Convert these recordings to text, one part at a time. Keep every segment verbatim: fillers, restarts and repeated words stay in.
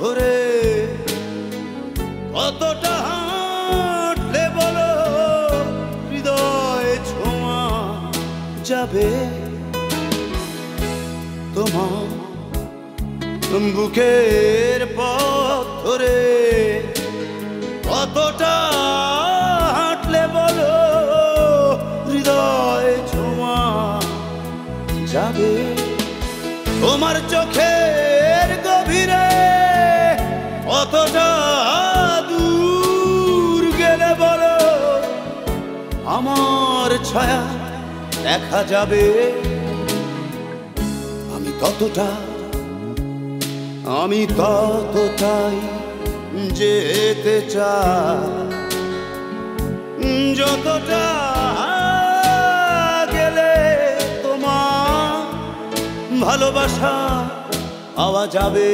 ধরে কতটা হাঁটলে বলো হৃদয় ছোঁয়া যাবে তোমার বুকের পথ ধরে কতটা হাঁটলে বলো হৃদয় ছোঁয়া যাবে তোমার চোখের গভীরে কতটা দূর গেলে বলো আমার ছায়া দেখা যাবে আমি ততটা আমি ততটাই যেতে চাই যতটা গেলে তোমার ভালোবাসা পাওয়া যাবে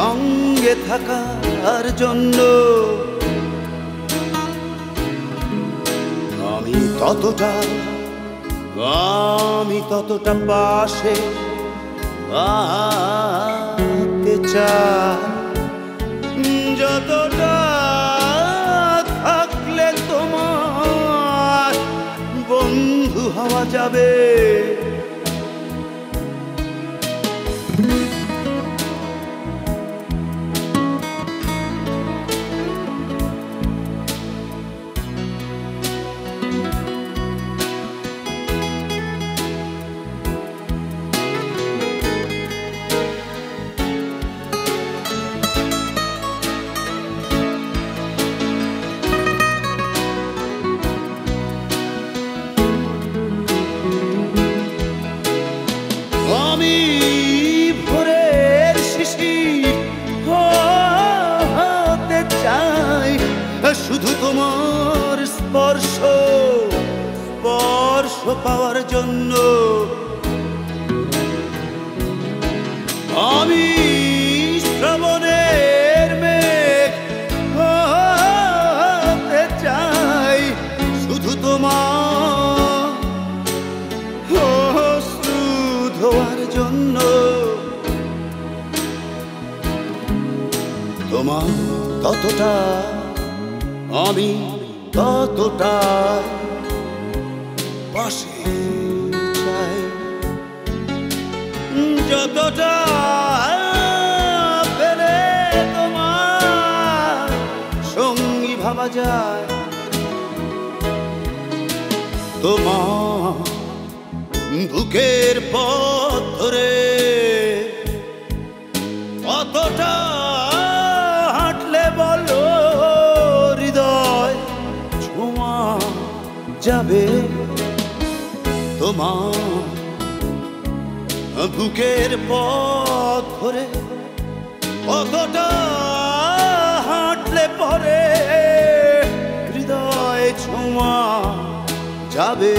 संगे थाकार जन्नो आमी ततोटा आमी ततोटा पाशे आते चाई जतोटा थाकले तोमार बंधु हवा जाबे পাওয়ার জন্য আমি শ্রাবণের মেঘ হতে চাই শুধু তোমার অশ্রু ধোয়ার জন্য তোমার ততটা আমি ততটা পাশে চাই যতটা পেলে তোমার সঙ্গী ভাবা যায় তোমার বুকের পথ ধরে কতটা হাঁটলে বলো হৃদয় ছোঁয়া যাবে তোমার বুকের পথ ধরে কতটা হাঁটলে পরে হৃদয় ছোঁয়া যাবে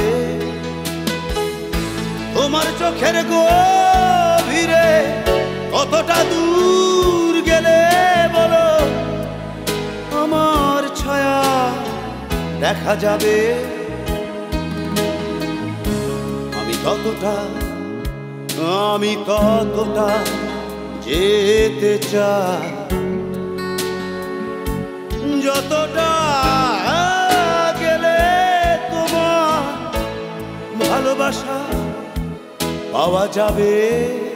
তোমার চোখের গভীরে কতটা দূর গেলে বলো আমার ছায়া দেখা যাবে ততটা আমি ততটা যেতে চাই যতটা গেলে তোমার ভালোবাসা পাওয়া যাবে।